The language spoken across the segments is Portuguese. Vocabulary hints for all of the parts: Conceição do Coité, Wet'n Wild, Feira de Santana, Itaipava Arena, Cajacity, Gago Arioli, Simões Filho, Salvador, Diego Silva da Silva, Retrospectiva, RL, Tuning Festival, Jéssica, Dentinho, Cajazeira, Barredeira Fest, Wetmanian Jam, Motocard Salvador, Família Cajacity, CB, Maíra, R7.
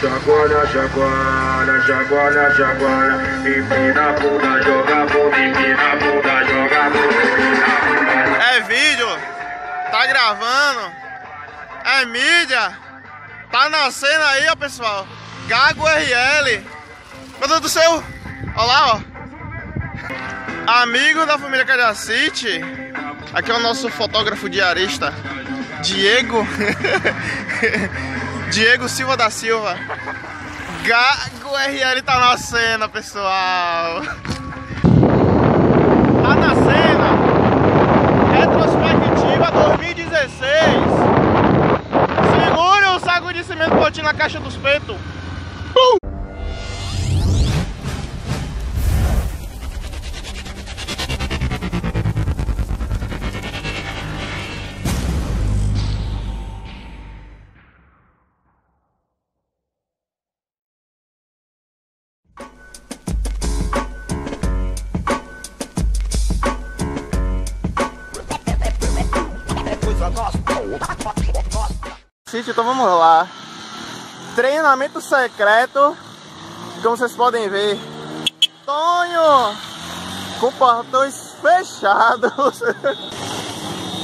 Chacoalha, chacoalha, chacoalha, chacoalha. Empina a bunda, joga a bunda, empina a bunda, joga a bunda. É vídeo, tá gravando, é mídia, tá nascendo aí, ó, pessoal. Gago Arioli, meu Deus do céu, olha lá, ó. Amigo da família Cajacity, aqui é o nosso fotógrafo diarista, Diego. Diego Silva da Silva. Gago Arioli tá na cena, pessoal. Tá na cena. Retrospectiva 2016. Segure o saco de cimento botinho na caixa dos peitos. Então vamos lá. Treinamento secreto. Como vocês podem ver, Tonho com portões fechados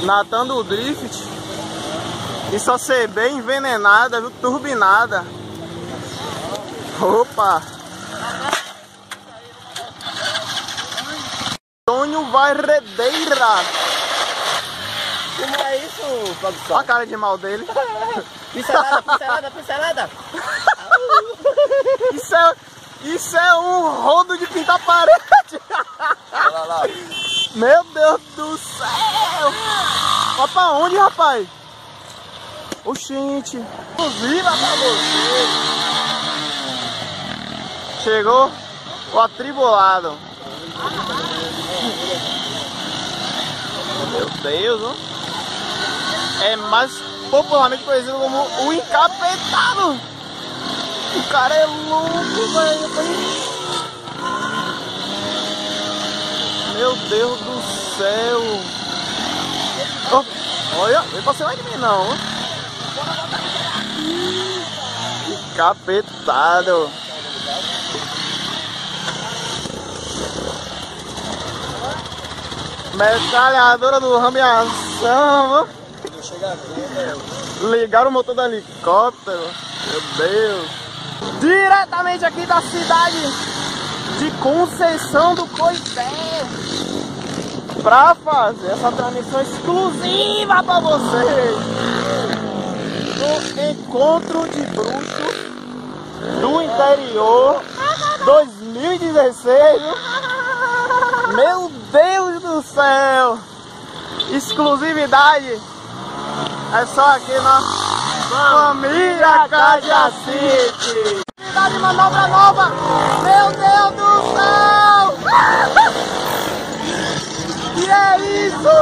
natando o drift. Isso a CB envenenada, viu? Turbinada. Opa! Tonho Barredeira. Como é isso, produção? Olha a cara de mal dele. Pincelada, pincelada, pincelada. Isso é um rodo de pintar parede. Olha lá. Meu Deus do céu. Olha pra onde, rapaz? Oxente. Viva pra você. Chegou o atribulado. Meu Deus, ó. É mais popularmente conhecido como o encapetado. O cara é louco, velho. Meu Deus do céu. Oh, olha, eu passei mais de mim, não. Encapetado. Metralhadora do ramo de ação. Ligaram o motor do helicóptero. Meu Deus. Diretamente aqui da cidade de Conceição do Coité, pra fazer essa transmissão exclusiva pra vocês do Encontro de Bruxos do Interior 2016. Meu Deus do céu. Exclusividade. É só aqui na Família Cajacity. Cidade de manobra nova. Meu Deus do céu. Que é isso?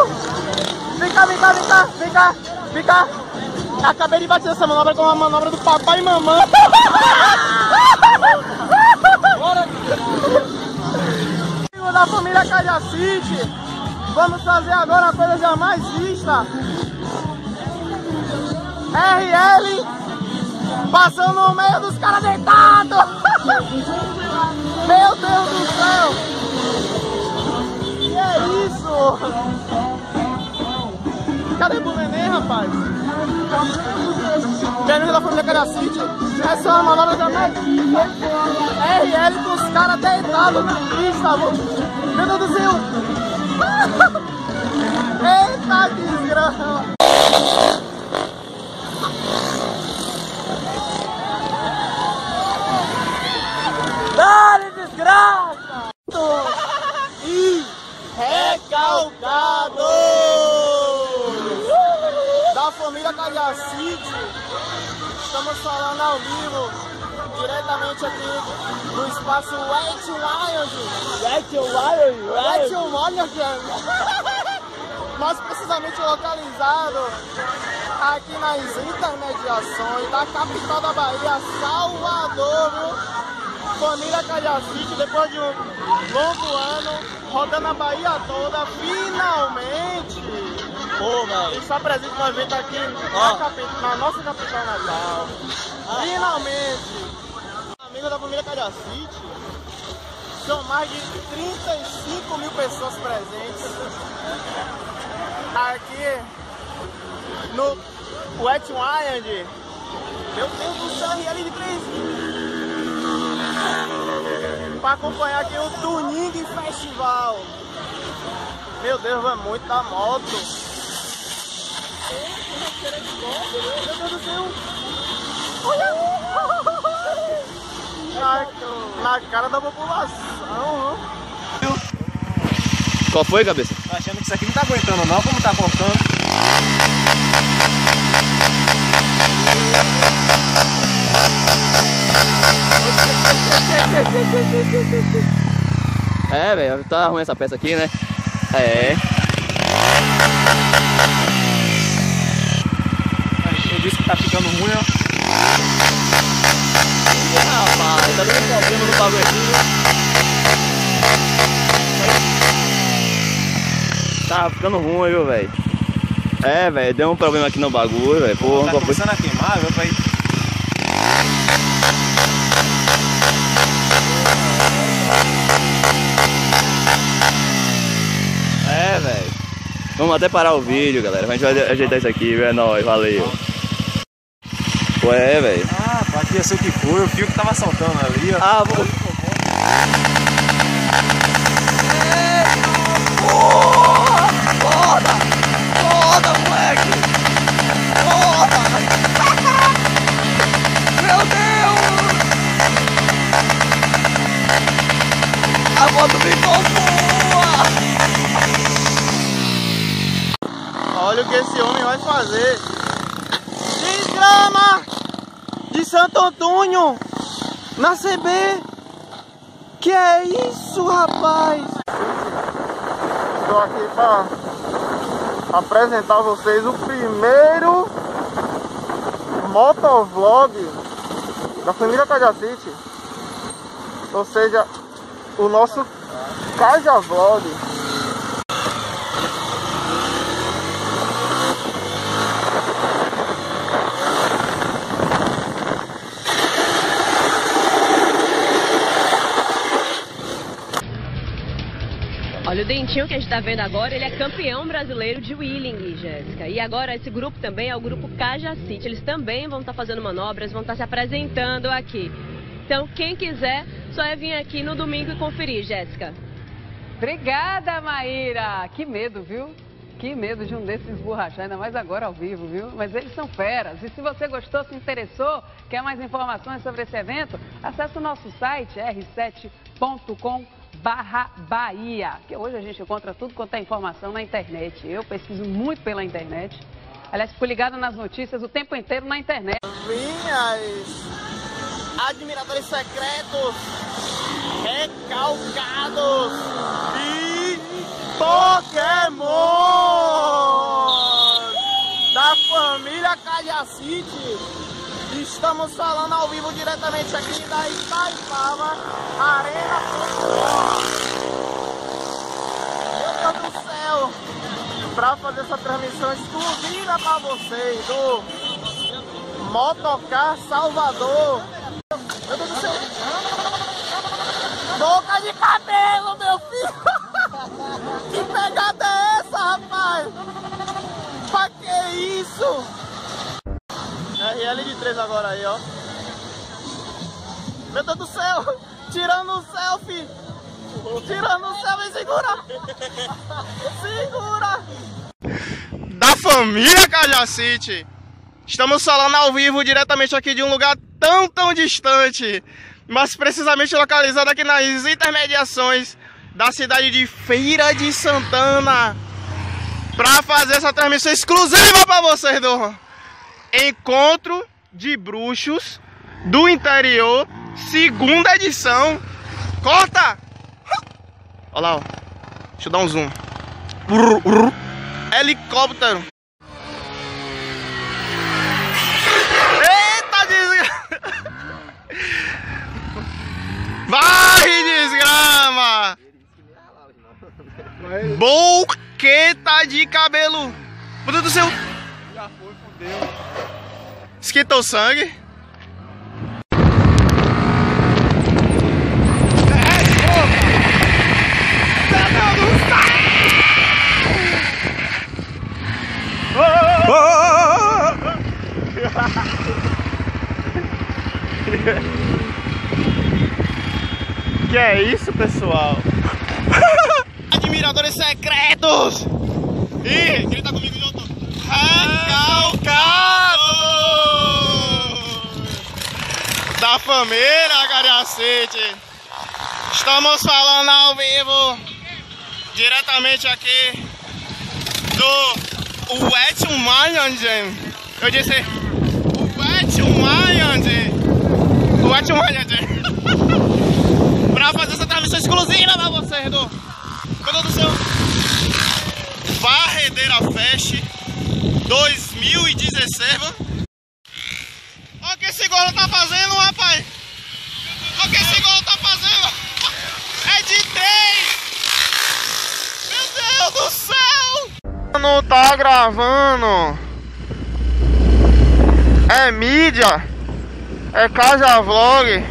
Vem cá, vem cá, vem cá, vem cá, vem cá. Acabei de bater essa manobra com uma manobra do papai e mamãe. Da Família Cajacity. Vamos fazer agora a coisa jamais vista. RL passando no meio dos caras deitados. Meu Deus do céu. Que é isso? Cadê o neném, rapaz? Querendo da Família Cajacity. Essa é uma manobra da RL com os caras deitados na pista. Meu Deus do céu. Eita desgraça. Dá-lhe desgraça! E recalcados da família Cajacity. Estamos falando ao vivo, diretamente aqui do espaço Wet'n Wild. Mais precisamente localizado aqui nas intermediações da capital da Bahia, Salvador. Família Cajacity, depois de um longo ano, rodando a Bahia toda, finalmente Pô, velho. Isso apresenta um evento aqui na nossa capital natal. Finalmente! Amigos da família Cajacity, são mais de 35 mil pessoas presentes aqui no Wet'n Wild. Meu Deus do céu, RL de 3 para acompanhar aqui o Tuning Festival. Meu Deus, vai muito da moto. Meu Deus do céu. Na cara da população. Viu? Qual foi, cabeça? Tô achando que isso aqui não tá aguentando não, como tá cortando. É, velho, tá ruim essa peça aqui, né? É. Eu disse que tá ficando ruim, ó. Rapaz, tá dando problema no bagulho. Tá ficando ruim, viu, velho? É, velho, deu um problema aqui no bagulho, velho. Tá começando a queimar, viu, pai? É, velho. Vamos até parar o vídeo, galera. A gente vai ajeitar isso aqui, viu? É nóis, valeu. Ué, velho. Ah, aqui eu sei o que foi, o fio que tava saltando ali, ó. Ah, vou. Porra! Foda! Foda, moleque! Foda! Meu Deus! A moto ficou boa! Olha o que esse homem vai fazer! Desgrama! De Santo Antônio, na CB, que é isso, rapaz? Estou aqui para apresentar a vocês o primeiro motovlog da família Cajacity, ou seja, o nosso Cajavlog. Olha, o Dentinho que a gente está vendo agora, ele é campeão brasileiro de wheeling, Jéssica. E agora esse grupo também é o grupo Cajacity. Eles também vão estar fazendo manobras, vão estar se apresentando aqui. Então, quem quiser, só é vir aqui no domingo e conferir, Jéssica. Obrigada, Maíra. Que medo, viu? Que medo de um desses esborrachar, ainda mais agora ao vivo, viu? Mas eles são feras. E se você gostou, se interessou, quer mais informações sobre esse evento, acesse o nosso site r7.com.br/Bahia, que hoje a gente encontra tudo quanto é informação na internet. Eu pesquiso muito pela internet. Aliás, fico ligado nas notícias o tempo inteiro na internet. Minhas admiradores secretos, recalcados e Pokémon da família Cajacity. Estamos falando ao vivo diretamente aqui da Itaipava Arena. Meu Deus do céu! Para fazer essa transmissão exclusiva para vocês do Motocard Salvador. Meu Deus do céu! Boca de cabelo, meu filho! Que pegada é essa, rapaz? Pra que isso? RL de 3 agora aí, ó. Meu Deus do céu! Tirando o selfie! Tirando o selfie, segura! Segura! Da família Cajacity! Estamos falando ao vivo diretamente aqui de um lugar tão, tão distante, mas precisamente localizado aqui nas intermediações da cidade de Feira de Santana, para fazer essa transmissão exclusiva para vocês do Encontro de Bruxos do Interior, segunda edição. Corta! Olha lá, ó. Deixa eu dar um zoom. Helicóptero. Eita, desgrama! Vai, desgrama! Boqueta de cabelo. Meu Deus do céu! Já foi, fudeu. Esquentou o sangue. Que é isso, pessoal? Admiradores secretos! Ih, quem tá comigo já tô recalcado! Da família Cajacity! Estamos falando ao vivo, diretamente aqui do Wetmanian Jam. Eu disse Wetmanian Jam. Pra fazer essa transmissão exclusiva pra vocês do... Meu Deus do céu! Barredeira Fest 2016. Olha o que esse golo tá fazendo, rapaz! Olha o que esse golo tá fazendo! É de 3! Meu Deus do céu! Não tá gravando! É mídia! É Cajavlog!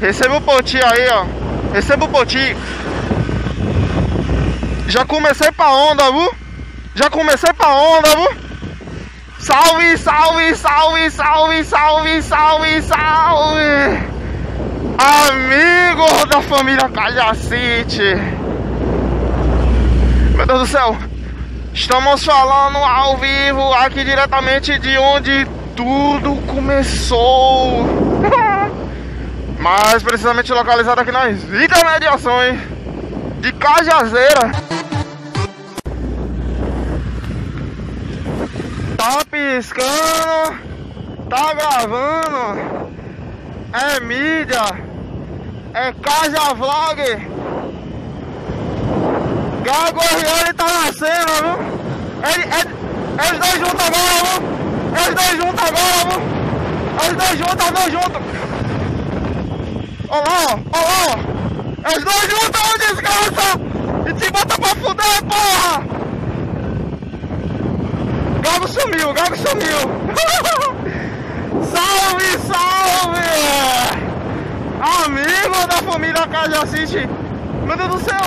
Receba o poti aí, ó! Receba o poti! Já comecei pra onda, viu? Já comecei pra onda, viu? Salve, salve, salve, salve, salve, salve, salve! Amigos da família Cajacity! Meu Deus do céu! Estamos falando ao vivo aqui diretamente de onde tudo começou! Mais precisamente localizado aqui nas intermediações de Cajazeira! Tá piscando, tá gravando, é mídia, é Cajavlog, Gago Arioli tá nascendo, viu? Eles dois juntos agora, viu? Eles dois juntos agora, viu? Eles dois juntos. Olha lá, ó. Eles dois juntos, ó, desgraça, e te bota pra fuder, porra! Gago sumiu. Salve! Amigo da família Cajacity. Meu Deus do céu!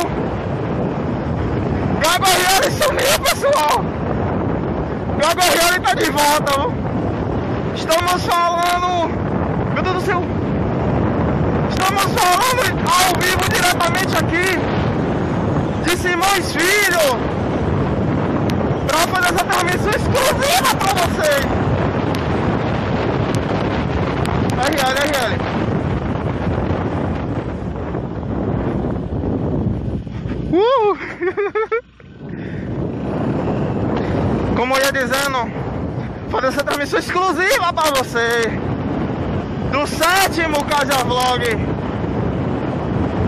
Gago Arioli sumiu, pessoal! Gago Arioli tá de volta, viu? Estamos falando... Meu Deus do céu! Estamos falando ao vivo diretamente aqui de Simões Filho! Pra fazer essa transmissão exclusiva pra vocês! R7. Como eu ia dizendo, fazer essa transmissão exclusiva pra vocês! Do 7º Cajavlog!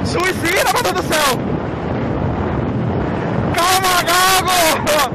Suicida, meu Deus do céu! Calma, Gago!